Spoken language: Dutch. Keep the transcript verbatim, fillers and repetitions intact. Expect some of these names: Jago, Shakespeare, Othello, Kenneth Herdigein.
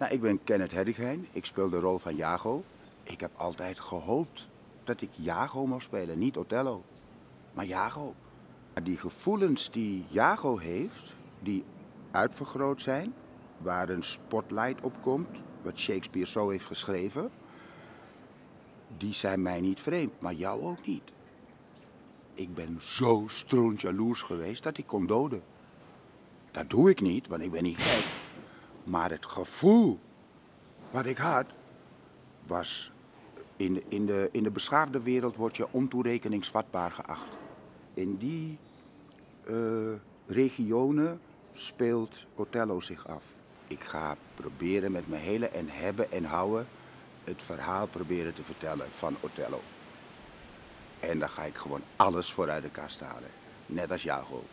Nou, ik ben Kenneth Herdigein. Ik speel de rol van Jago. Ik heb altijd gehoopt dat ik Jago mag spelen, niet Othello. Maar Jago. Die gevoelens die Jago heeft, die uitvergroot zijn, waar een spotlight op komt, wat Shakespeare zo heeft geschreven, die zijn mij niet vreemd, maar jou ook niet. Ik ben zo strontjaloers geweest dat ik kon doden. Dat doe ik niet, want ik ben niet gek. Maar het gevoel wat ik had, was... In de, in de, in de beschaafde wereld word je ontoerekeningsvatbaar geacht. In die uh, regionen speelt Othello zich af. Ik ga proberen met mijn hele en hebben en houden het verhaal proberen te vertellen van Othello. En dan ga ik gewoon alles voor uit de kast halen. Net als Jago.